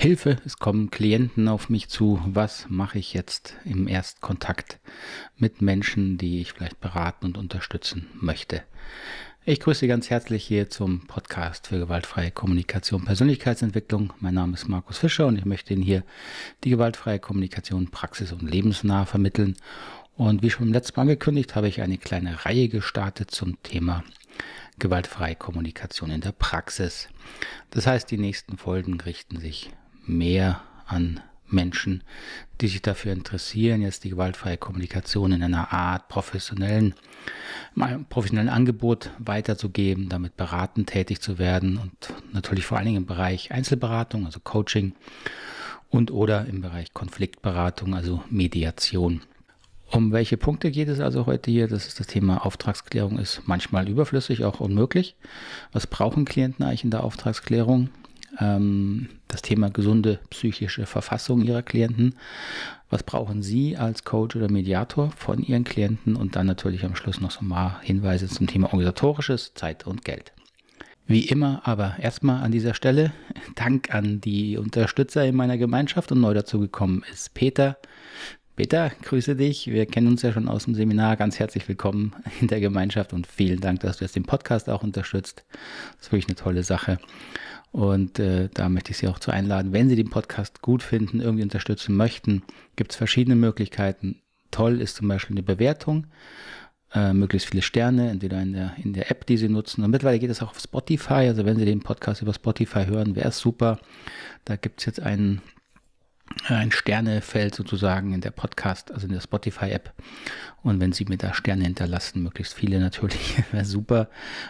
Hilfe, es kommen Klienten auf mich zu. Was mache ich jetzt im Erstkontakt mit Menschen, die ich vielleicht beraten und unterstützen möchte? Ich grüße Sie ganz herzlich hier zum Podcast für gewaltfreie Kommunikation und Persönlichkeitsentwicklung. Mein Name ist Markus Fischer und ich möchte Ihnen hier die gewaltfreie Kommunikation praxis- und lebensnah vermitteln. Und wie schon im letzten Mal angekündigt, habe ich eine kleine Reihe gestartet zum Thema gewaltfreie Kommunikation in der Praxis. Das heißt, die nächsten Folgen richten sich mehr an Menschen, die sich dafür interessieren, jetzt die gewaltfreie Kommunikation in einer Art professionellen Angebot weiterzugeben, damit beratend tätig zu werden und natürlich vor allen Dingen im Bereich Einzelberatung, also Coaching, und oder im Bereich Konfliktberatung, also Mediation. Um welche Punkte geht es also heute hier? Das ist das Thema Auftragsklärung ist manchmal überflüssig, auch unmöglich. Was brauchen Klienten eigentlich in der Auftragsklärung? Das Thema gesunde psychische Verfassung ihrer Klienten. Was brauchen Sie als Coach oder Mediator von Ihren Klienten? Und dann natürlich am Schluss noch so ein paar Hinweise zum Thema Organisatorisches, Zeit und Geld. Wie immer aber erstmal an dieser Stelle Dank an die Unterstützer in meiner Gemeinschaft, und neu dazugekommen ist Peter. Peter, grüße dich. Wir kennen uns ja schon aus dem Seminar. Ganz herzlich willkommen in der Gemeinschaft und vielen Dank, dass du jetzt den Podcast auch unterstützt. Das ist wirklich eine tolle Sache. Und da möchte ich Sie auch zu einladen, wenn Sie den Podcast gut finden, irgendwie unterstützen möchten, gibt es verschiedene Möglichkeiten. Toll ist zum Beispiel eine Bewertung, möglichst viele Sterne, entweder in der App, die Sie nutzen. Und mittlerweile geht es auch auf Spotify. Also wenn Sie den Podcast über Spotify hören, wäre es super. Da gibt es jetzt ein Sternefeld sozusagen in der Podcast, also in der Spotify-App. Und wenn Sie mir da Sterne hinterlassen, möglichst viele natürlich, wäre super,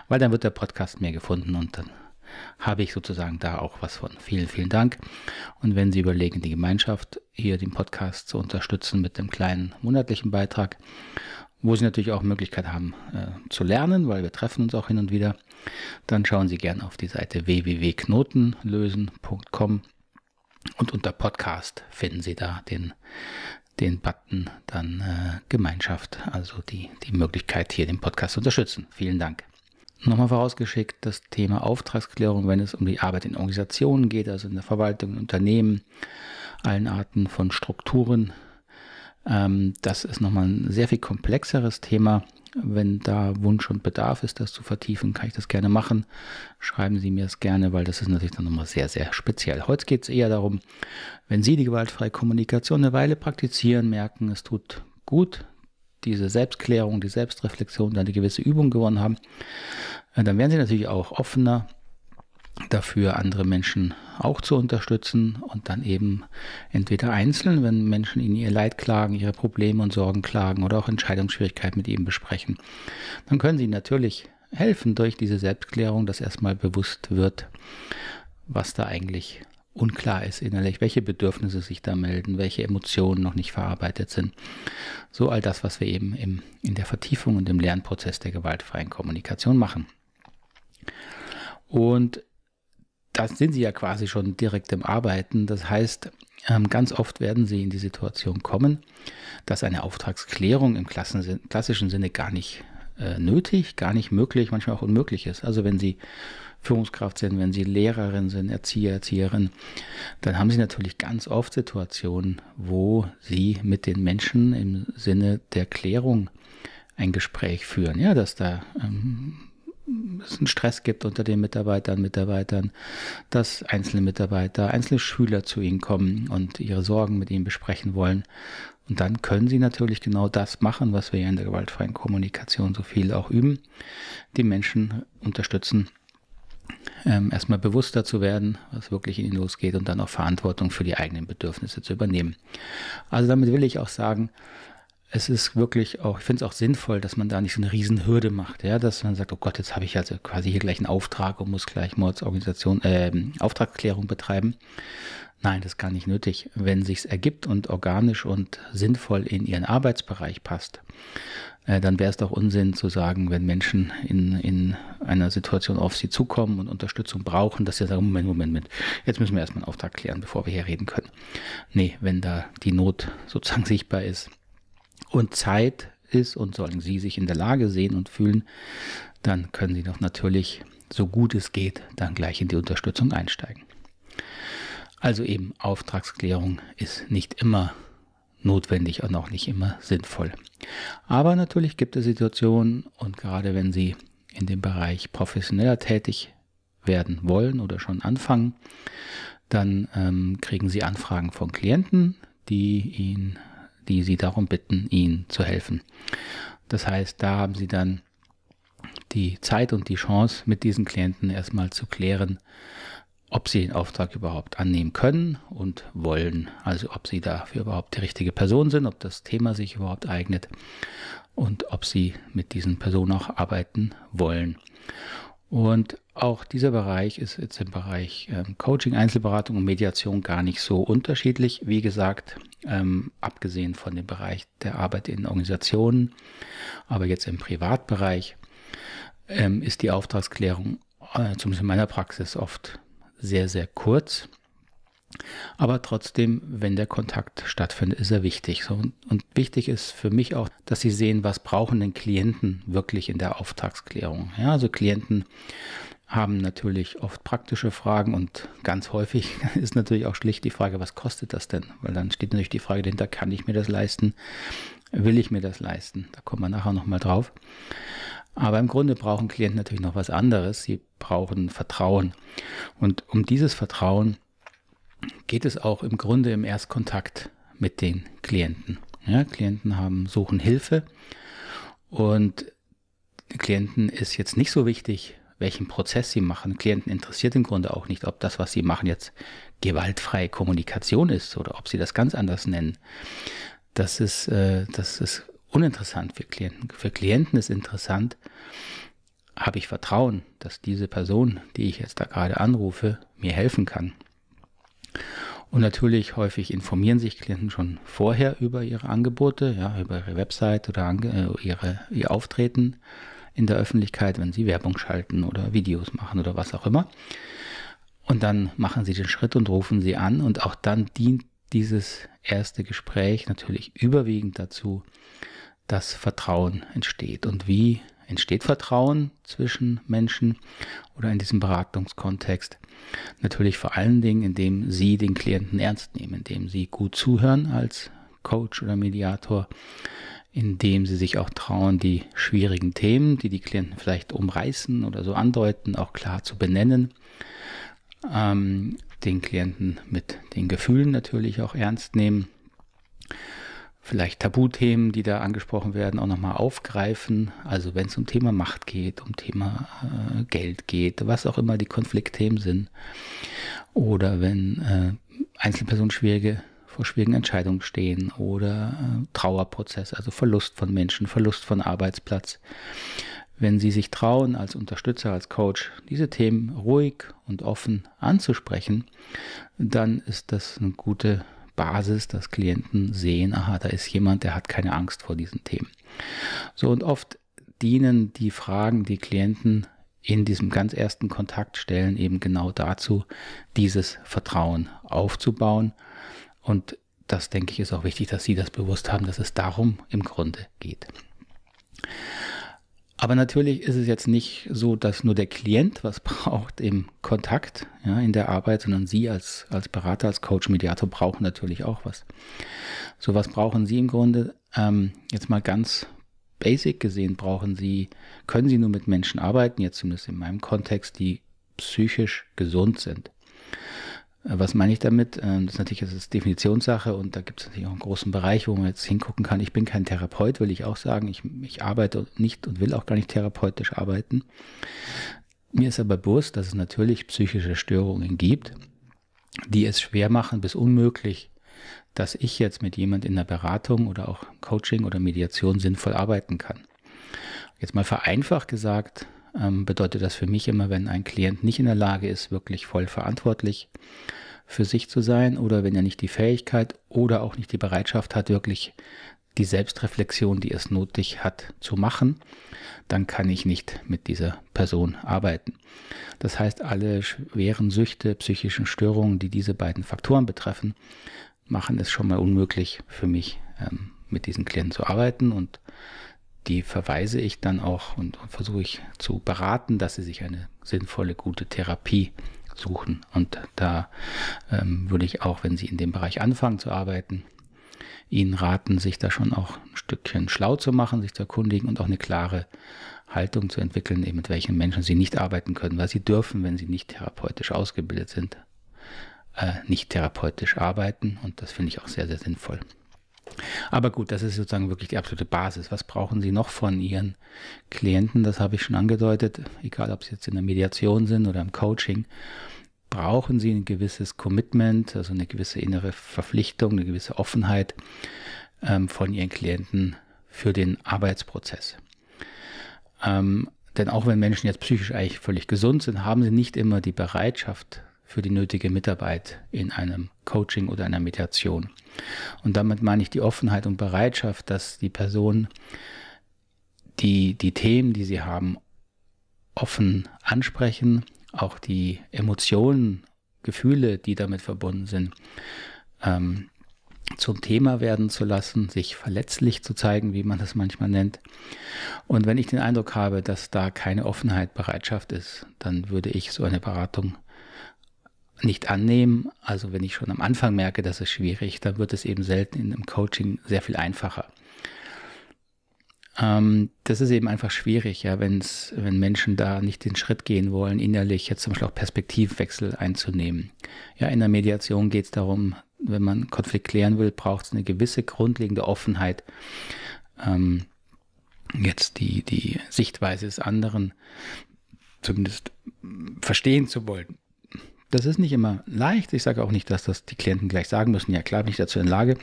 weil dann wird der Podcast mehr gefunden und dann habe ich sozusagen da auch was von. Vielen, vielen Dank. Und wenn Sie überlegen, die Gemeinschaft hier den Podcast zu unterstützen mit einem kleinen monatlichen Beitrag, wo Sie natürlich auch Möglichkeit haben zu lernen, weil wir treffen uns auch hin und wieder, dann schauen Sie gerne auf die Seite www.knotenlösen.com. Und unter Podcast finden Sie da den Button, dann Gemeinschaft, also die Möglichkeit, hier den Podcast zu unterstützen. Vielen Dank. Nochmal vorausgeschickt, das Thema Auftragsklärung, wenn es um die Arbeit in Organisationen geht, also in der Verwaltung, in Unternehmen, allen Arten von Strukturen. Das ist nochmal ein sehr viel komplexeres Thema. Wenn da Wunsch und Bedarf ist, das zu vertiefen, kann ich das gerne machen. Schreiben Sie mir es gerne, weil das ist natürlich dann nochmal sehr, sehr speziell. Heute geht es eher darum, wenn Sie die gewaltfreie Kommunikation eine Weile praktizieren, merken, es tut gut, diese Selbstklärung, die Selbstreflexion, dann eine gewisse Übung gewonnen haben, dann werden Sie natürlich auch offener dafür, andere Menschen auch zu unterstützen und dann eben entweder einzeln, wenn Menschen Ihnen ihr Leid klagen, ihre Probleme und Sorgen klagen oder auch Entscheidungsschwierigkeiten mit Ihnen besprechen, dann können Sie natürlich helfen durch diese Selbstklärung, dass erstmal bewusst wird, was da eigentlich unklar ist innerlich, welche Bedürfnisse sich da melden, welche Emotionen noch nicht verarbeitet sind. So all das, was wir eben in der Vertiefung und im Lernprozess der gewaltfreien Kommunikation machen. Und da sind Sie ja quasi schon direkt im Arbeiten. Das heißt, ganz oft werden Sie in die Situation kommen, dass eine Auftragsklärung im klassischen Sinne gar nicht nötig, gar nicht möglich, manchmal auch unmöglich ist. Also wenn Sie Führungskraft sind, wenn Sie Lehrerin sind, Erzieher, Erzieherin, dann haben Sie natürlich ganz oft Situationen, wo Sie mit den Menschen im Sinne der Klärung ein Gespräch führen. Ja, dass da es einen Stress gibt unter den Mitarbeitern, dass einzelne Mitarbeiter, einzelne Schüler zu Ihnen kommen und ihre Sorgen mit Ihnen besprechen wollen. Und dann können Sie natürlich genau das machen, was wir in der gewaltfreien Kommunikation so viel auch üben, die Menschen unterstützen, erstmal bewusster zu werden, was wirklich in ihnen losgeht und dann auch Verantwortung für die eigenen Bedürfnisse zu übernehmen. Also damit will ich auch sagen, es ist wirklich auch, ich finde es auch sinnvoll, dass man da nicht so eine Riesenhürde macht, ja, dass man sagt, oh Gott, jetzt habe ich also quasi hier gleich einen Auftrag und muss gleich Auftragsklärung betreiben. Nein, das ist gar nicht nötig. Wenn sich's ergibt und organisch und sinnvoll in Ihren Arbeitsbereich passt, dann wäre es doch Unsinn zu sagen, wenn Menschen in einer Situation auf Sie zukommen und Unterstützung brauchen, dass Sie sagen, Moment, jetzt müssen wir erstmal einen Auftrag klären, bevor wir hier reden können. Nee, wenn da die Not sozusagen sichtbar ist und Zeit ist und sollen Sie sich in der Lage sehen und fühlen, dann können Sie doch natürlich, so gut es geht, dann gleich in die Unterstützung einsteigen. Also eben Auftragsklärung ist nicht immer notwendig und auch nicht immer sinnvoll. Aber natürlich gibt es Situationen, und gerade wenn Sie in dem Bereich professioneller tätig werden wollen oder schon anfangen, dann kriegen Sie Anfragen von Klienten, die Sie darum bitten, Ihnen zu helfen. Das heißt, da haben Sie dann die Zeit und die Chance, mit diesen Klienten erstmal zu klären, ob Sie den Auftrag überhaupt annehmen können und wollen. Also ob Sie dafür überhaupt die richtige Person sind, ob das Thema sich überhaupt eignet und ob Sie mit diesen Personen auch arbeiten wollen. Und auch dieser Bereich ist jetzt im Bereich Coaching, Einzelberatung und Mediation gar nicht so unterschiedlich. Wie gesagt, abgesehen von dem Bereich der Arbeit in Organisationen, aber jetzt im Privatbereich ist die Auftragsklärung, zumindest in meiner Praxis, oft sehr, sehr kurz. Aber trotzdem, wenn der Kontakt stattfindet, ist er wichtig. So, und wichtig ist für mich auch, dass Sie sehen, was brauchen denn Klienten wirklich in der Auftragsklärung. Ja, also Klienten haben natürlich oft praktische Fragen und ganz häufig ist natürlich auch schlicht die Frage, was kostet das denn? Weil dann steht natürlich die Frage dahinter, kann ich mir das leisten? Will ich mir das leisten? Da kommen wir nachher nochmal drauf. Aber im Grunde brauchen Klienten natürlich noch was anderes. Sie brauchen Vertrauen. Und um dieses Vertrauen geht es auch im Grunde im Erstkontakt mit den Klienten. Ja, Klienten suchen Hilfe, und Klienten ist jetzt nicht so wichtig, welchen Prozess sie machen. Klienten interessiert im Grunde auch nicht, ob das, was sie machen, jetzt gewaltfreie Kommunikation ist oder ob sie das ganz anders nennen. Das ist uninteressant für Klienten. Für Klienten ist interessant, habe ich Vertrauen, dass diese Person, die ich jetzt da gerade anrufe, mir helfen kann. Und natürlich häufig informieren sich Klienten schon vorher über ihre Angebote, ja, über ihre Website oder ihr Auftreten in der Öffentlichkeit, wenn sie Werbung schalten oder Videos machen oder was auch immer. Und dann machen sie den Schritt und rufen sie an, und auch dann dient dieses erste Gespräch natürlich überwiegend dazu, dass Vertrauen entsteht. Und wie entsteht Vertrauen zwischen Menschen oder in diesem Beratungskontext? Natürlich vor allen Dingen, indem Sie den Klienten ernst nehmen, indem Sie gut zuhören als Coach oder Mediator, indem Sie sich auch trauen, die schwierigen Themen, die die Klienten vielleicht umreißen oder so andeuten, auch klar zu benennen, den Klienten mit den Gefühlen natürlich auch ernst nehmen, vielleicht Tabuthemen, die da angesprochen werden, auch nochmal aufgreifen. Also wenn es um Thema Macht geht, um Thema Geld geht, was auch immer die Konfliktthemen sind. Oder wenn Einzelpersonen vor schwierigen Entscheidungen stehen oder Trauerprozess, also Verlust von Menschen, Verlust von Arbeitsplatz. Wenn Sie sich trauen, als Unterstützer, als Coach, diese Themen ruhig und offen anzusprechen, dann ist das eine gute Basis, dass Klienten sehen, aha, da ist jemand, der hat keine Angst vor diesen Themen. So, und oft dienen die Fragen, die Klienten in diesem ganz ersten Kontakt stellen, eben genau dazu, dieses Vertrauen aufzubauen. Und das, denke ich, ist auch wichtig, dass Sie das bewusst haben, dass es darum im Grunde geht. Aber natürlich ist es jetzt nicht so, dass nur der Klient was braucht im Kontakt, ja, in der Arbeit, sondern Sie als Berater, als Coach, Mediator brauchen natürlich auch was. So, was brauchen Sie im Grunde? Jetzt mal ganz basic gesehen, können Sie nur mit Menschen arbeiten, jetzt zumindest in meinem Kontext, die psychisch gesund sind. Was meine ich damit? Das ist natürlich jetzt Definitionssache, und da gibt es natürlich auch einen großen Bereich, wo man jetzt hingucken kann. Ich bin kein Therapeut, will ich auch sagen. Ich arbeite nicht und will auch gar nicht therapeutisch arbeiten. Mir ist aber bewusst, dass es natürlich psychische Störungen gibt, die es schwer machen bis unmöglich, dass ich jetzt mit jemandem in der Beratung oder auch Coaching oder Mediation sinnvoll arbeiten kann. Jetzt mal vereinfacht gesagt, bedeutet das für mich immer, wenn ein Klient nicht in der Lage ist, wirklich voll verantwortlich für sich zu sein, oder wenn er nicht die Fähigkeit oder auch nicht die Bereitschaft hat, wirklich die Selbstreflexion, die es nötig hat, zu machen, dann kann ich nicht mit dieser Person arbeiten. Das heißt, alle schweren Süchte, psychischen Störungen, die diese beiden Faktoren betreffen, machen es schon mal unmöglich für mich, mit diesen Klienten zu arbeiten, und die verweise ich dann auch und versuche ich zu beraten, dass sie sich eine sinnvolle, gute Therapie suchen. Und da würde ich auch, wenn Sie in dem Bereich anfangen zu arbeiten, Ihnen raten, sich da schon auch ein Stückchen schlau zu machen, sich zu erkundigen und auch eine klare Haltung zu entwickeln, eben mit welchen Menschen Sie nicht arbeiten können, weil Sie dürfen, wenn Sie nicht therapeutisch ausgebildet sind, nicht therapeutisch arbeiten, und das finde ich auch sehr, sehr sinnvoll. Aber gut, das ist sozusagen wirklich die absolute Basis. Was brauchen Sie noch von Ihren Klienten? Das habe ich schon angedeutet, egal ob Sie jetzt in der Mediation sind oder im Coaching, brauchen Sie ein gewisses Commitment, also eine gewisse innere Verpflichtung, eine gewisse Offenheit von Ihren Klienten für den Arbeitsprozess. Denn auch wenn Menschen jetzt psychisch eigentlich völlig gesund sind, haben sie nicht immer die Bereitschaft für die nötige Mitarbeit in einem Coaching oder einer Mediation. Und damit meine ich die Offenheit und Bereitschaft, dass die Person die Themen, die sie haben, offen ansprechen, auch die Emotionen, Gefühle, die damit verbunden sind, zum Thema werden zu lassen, sich verletzlich zu zeigen, wie man das manchmal nennt. Und wenn ich den Eindruck habe, dass da keine Offenheit, Bereitschaft ist, dann würde ich so eine Beratung nicht annehmen. Also wenn ich schon am Anfang merke, das ist schwierig, dann wird es eben selten in einem Coaching sehr viel einfacher. Das ist eben einfach schwierig, ja, wenn Menschen da nicht den Schritt gehen wollen, innerlich jetzt zum Beispiel auch Perspektivwechsel einzunehmen. Ja, in der Mediation geht es darum, wenn man einen Konflikt klären will, braucht es eine gewisse grundlegende Offenheit, jetzt die Sichtweise des anderen zumindest verstehen zu wollen. Das ist nicht immer leicht. Ich sage auch nicht, dass das die Klienten gleich sagen müssen. Ja klar, bin ich dazu in Lage.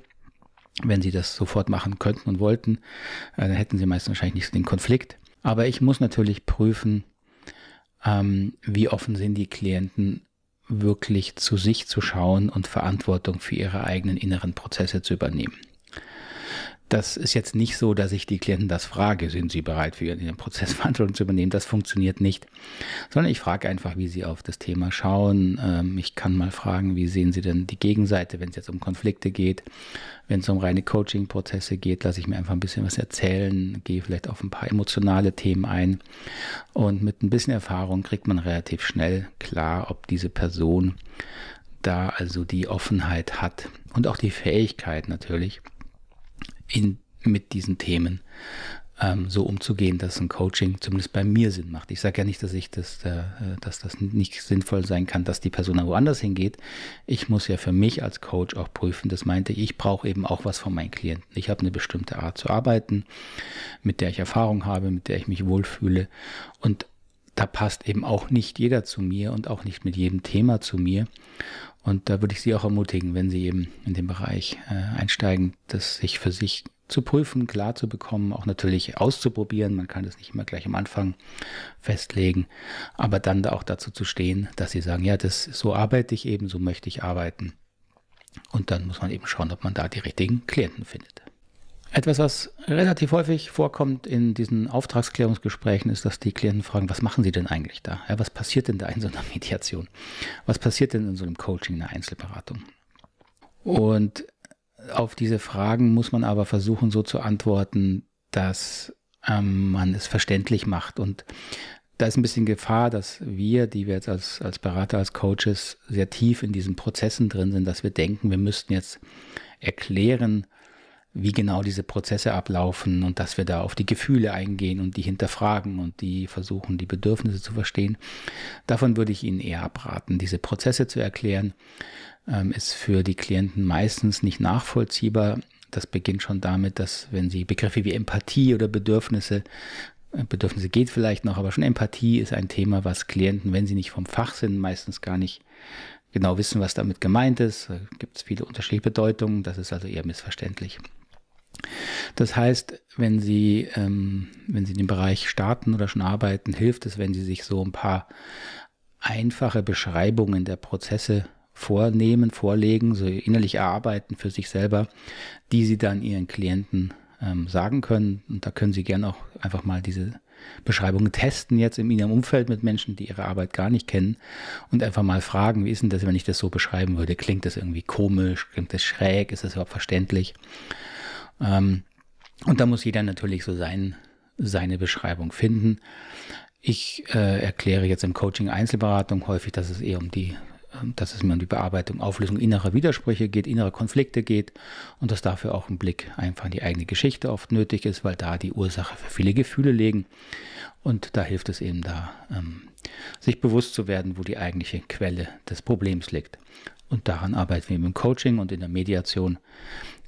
Wenn sie das sofort machen könnten und wollten, dann hätten sie meistens wahrscheinlich nicht den Konflikt. Aber ich muss natürlich prüfen, wie offen sind die Klienten, wirklich zu sich zu schauen und Verantwortung für ihre eigenen inneren Prozesse zu übernehmen. Das ist jetzt nicht so, dass ich die Klienten das frage, sind sie bereit, für ihren Prozess Verantwortung zu übernehmen? Das funktioniert nicht, sondern ich frage einfach, wie sie auf das Thema schauen. Ich kann mal fragen, wie sehen sie denn die Gegenseite, wenn es jetzt um Konflikte geht, wenn es um reine Coaching-Prozesse geht, lasse ich mir einfach ein bisschen was erzählen, gehe vielleicht auf ein paar emotionale Themen ein, und mit ein bisschen Erfahrung kriegt man relativ schnell klar, ob diese Person da also die Offenheit hat und auch die Fähigkeit natürlich, mit diesen Themen so umzugehen, dass ein Coaching zumindest bei mir Sinn macht. Ich sage ja nicht, dass das nicht sinnvoll sein kann, dass die Person woanders hingeht. Ich muss ja für mich als Coach auch prüfen, das meinte ich, ich brauche eben auch was von meinen Klienten. Ich habe eine bestimmte Art zu arbeiten, mit der ich Erfahrung habe, mit der ich mich wohlfühle, und da passt eben auch nicht jeder zu mir und auch nicht mit jedem Thema zu mir. Und da würde ich Sie auch ermutigen, wenn Sie eben in den Bereich einsteigen, das sich für sich zu prüfen, klar zu bekommen, auch natürlich auszuprobieren. Man kann das nicht immer gleich am Anfang festlegen, aber dann da auch dazu zu stehen, dass Sie sagen, ja, so arbeite ich eben, so möchte ich arbeiten. Und dann muss man eben schauen, ob man da die richtigen Klienten findet. Etwas, was relativ häufig vorkommt in diesen Auftragsklärungsgesprächen, ist, dass die Klienten fragen, was machen Sie denn eigentlich da? Ja, was passiert denn da in so einer Mediation? Was passiert denn in so einem Coaching, einer Einzelberatung? Und auf diese Fragen muss man aber versuchen, so zu antworten, dass man es verständlich macht. Und da ist ein bisschen Gefahr, dass wir, die wir jetzt als Berater, als Coaches sehr tief in diesen Prozessen drin sind, dass wir denken, wir müssten jetzt erklären, wie genau diese Prozesse ablaufen, und dass wir da auf die Gefühle eingehen und die hinterfragen und die versuchen, die Bedürfnisse zu verstehen. Davon würde ich Ihnen eher abraten. Diese Prozesse zu erklären, ist für die Klienten meistens nicht nachvollziehbar. Das beginnt schon damit, dass, wenn sie Begriffe wie Empathie oder Bedürfnisse geht vielleicht noch, aber schon Empathie ist ein Thema, was Klienten, wenn sie nicht vom Fach sind, meistens gar nicht genau wissen, was damit gemeint ist. Da gibt es viele unterschiedliche Bedeutungen, das ist also eher missverständlich. Das heißt, wenn Sie in den Bereich starten oder schon arbeiten, hilft es, wenn Sie sich so ein paar einfache Beschreibungen der Prozesse vorlegen, so innerlich erarbeiten für sich selber, die Sie dann Ihren Klienten sagen können. Und da können Sie gerne auch einfach mal diese Beschreibungen testen jetzt in Ihrem Umfeld mit Menschen, die Ihre Arbeit gar nicht kennen, und einfach mal fragen, wie ist denn das, wenn ich das so beschreiben würde? Klingt das irgendwie komisch? Klingt das schräg? Ist das überhaupt verständlich? Und da muss jeder natürlich so seine Beschreibung finden. Ich erkläre jetzt im Coaching Einzelberatung häufig, dass es eher um die, dass es mir um die Bearbeitung, Auflösung innerer Widersprüche geht, innerer Konflikte geht und dass dafür auch ein Blick einfach in die eigene Geschichte oft nötig ist, weil da die Ursache für viele Gefühle liegen. Und da hilft es eben da, sich bewusst zu werden, wo die eigentliche Quelle des Problems liegt. Und daran arbeiten wir eben im Coaching und in der Mediation.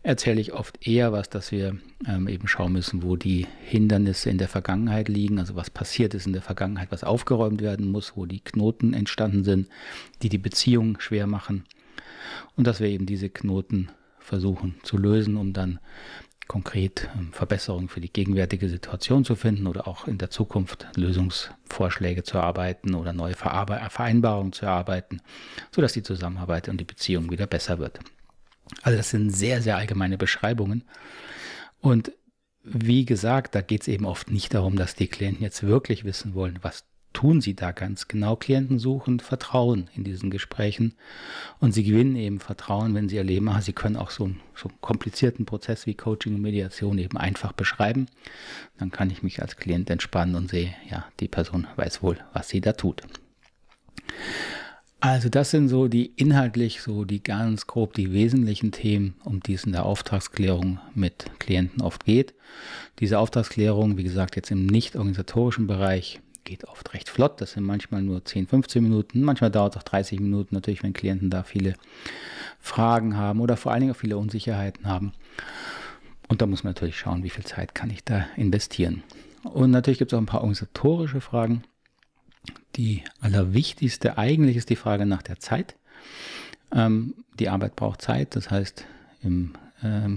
Erzähle ich oft eher was, dass wir eben schauen müssen, wo die Hindernisse in der Vergangenheit liegen, also was passiert ist in der Vergangenheit, was aufgeräumt werden muss, wo die Knoten entstanden sind, die die Beziehung schwer machen und dass wir eben diese Knoten versuchen zu lösen, um dann konkret Verbesserungen für die gegenwärtige Situation zu finden oder auch in der Zukunft Lösungsvorschläge zu erarbeiten oder neue Vereinbarungen zu erarbeiten, sodass die Zusammenarbeit und die Beziehung wieder besser wird. Also das sind sehr, sehr allgemeine Beschreibungen und wie gesagt, da geht es eben oft nicht darum, dass die Klienten jetzt wirklich wissen wollen, was tun sie da ganz genau. Klienten suchen Vertrauen in diesen Gesprächen und sie gewinnen eben Vertrauen, wenn sie erleben, sie können auch so einen komplizierten Prozess wie Coaching und Mediation eben einfach beschreiben. Dann kann ich mich als Klient entspannen und sehe, ja, die Person weiß wohl, was sie da tut. Also das sind so die inhaltlich, so die ganz grob die wesentlichen Themen, um die es in der Auftragsklärung mit Klienten oft geht. Diese Auftragsklärung, wie gesagt, jetzt im nicht organisatorischen Bereich geht oft recht flott. Das sind manchmal nur 10, 15 Minuten, manchmal dauert es auch 30 Minuten, natürlich, wenn Klienten da viele Fragen haben oder vor allen Dingen auch viele Unsicherheiten haben. Und da muss man natürlich schauen, wie viel Zeit kann ich da investieren. Und natürlich gibt es auch ein paar organisatorische Fragen. Die allerwichtigste eigentlich ist die Frage nach der Zeit. Die Arbeit braucht Zeit, das heißt, im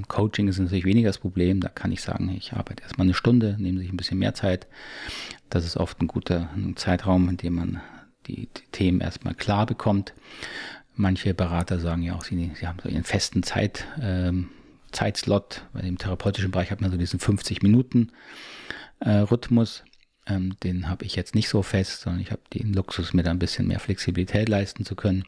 Coaching ist natürlich weniger das Problem. Da kann ich sagen, ich arbeite erstmal eine Stunde, nehme sich ein bisschen mehr Zeit. Das ist oft ein guter Zeitraum, in dem man die Themen erstmal klar bekommt. Manche Berater sagen ja auch, sie haben so ihren festen Zeitslot. Bei dem therapeutischen Bereich hat man so diesen 50-Minuten-Rhythmus. Den habe ich jetzt nicht so fest, sondern ich habe den Luxus, mir da ein bisschen mehr Flexibilität leisten zu können.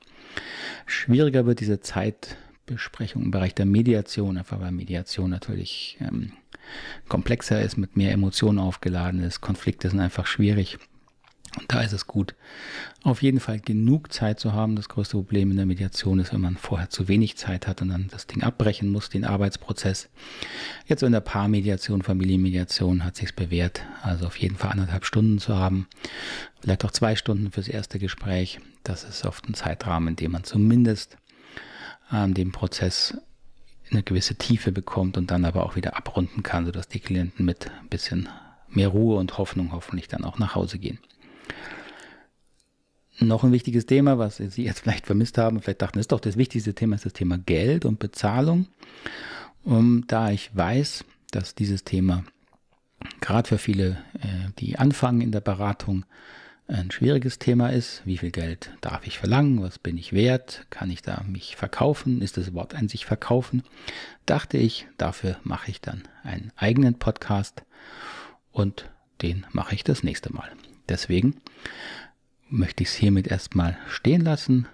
Schwieriger wird diese Zeitbesprechung im Bereich der Mediation, einfach weil Mediation natürlich komplexer ist, mit mehr Emotionen aufgeladen ist. Konflikte sind einfach schwierig und da ist es gut, auf jeden Fall genug Zeit zu haben. Das größte Problem in der Mediation ist, wenn man vorher zu wenig Zeit hat und dann das Ding abbrechen muss, den Arbeitsprozess. Jetzt in der Paarmediation, Familienmediation hat sich's bewährt, also auf jeden Fall 1,5 Stunden zu haben, vielleicht auch 2 Stunden fürs erste Gespräch. Das ist oft ein Zeitrahmen, in dem man zumindest den Prozess eine gewisse Tiefe bekommt und dann aber auch wieder abrunden kann, sodass die Klienten mit ein bisschen mehr Ruhe und Hoffnung hoffentlich dann auch nach Hause gehen. Noch ein wichtiges Thema, was Sie jetzt vielleicht vermisst haben, vielleicht dachten, ist doch das wichtigste Thema, ist das Thema Geld und Bezahlung. Und da ich weiß, dass dieses Thema gerade für viele, die anfangen in der Beratung, ein schwieriges Thema ist, wie viel Geld darf ich verlangen, was bin ich wert, kann ich da mich verkaufen, ist das Wort an sich verkaufen, dachte ich, dafür mache ich dann einen eigenen Podcast und den mache ich das nächste Mal. Deswegen möchte ich es hiermit erstmal stehen lassen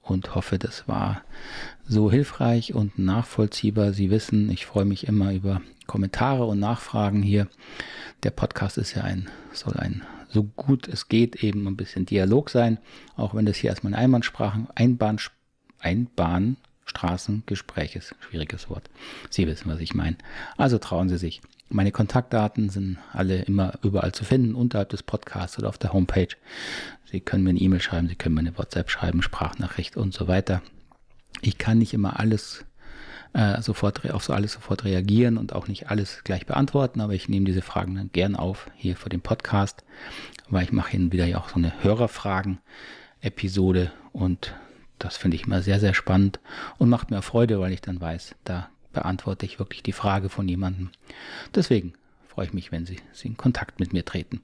und hoffe, das war so hilfreich und nachvollziehbar. Sie wissen, ich freue mich immer über Kommentare und Nachfragen hier. Der Podcast ist ja soll ein, so gut es geht, eben ein bisschen Dialog sein, auch wenn das hier erstmal ein Einbahnstraßengespräch ist. Schwieriges Wort. Sie wissen, was ich meine. Also trauen Sie sich. Meine Kontaktdaten sind alle immer überall zu finden, unterhalb des Podcasts oder auf der Homepage. Sie können mir eine E-Mail schreiben, Sie können mir eine WhatsApp schreiben, Sprachnachricht und so weiter. Ich kann nicht immer alles auf alles sofort reagieren und auch nicht alles gleich beantworten, aber ich nehme diese Fragen dann gern auf hier für den Podcast, weil ich mache hin und wieder ja auch so eine Hörerfragen-Episode und das finde ich immer sehr, sehr spannend und macht mir Freude, weil ich dann weiß, da beantworte ich wirklich die Frage von jemandem. Deswegen freue ich mich, wenn Sie in Kontakt mit mir treten.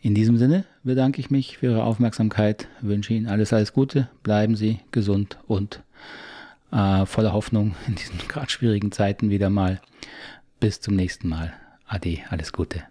In diesem Sinne bedanke ich mich für Ihre Aufmerksamkeit, wünsche Ihnen alles, alles Gute, bleiben Sie gesund und voller Hoffnung in diesen gerade schwierigen Zeiten wieder mal. Bis zum nächsten Mal. Ade, alles Gute.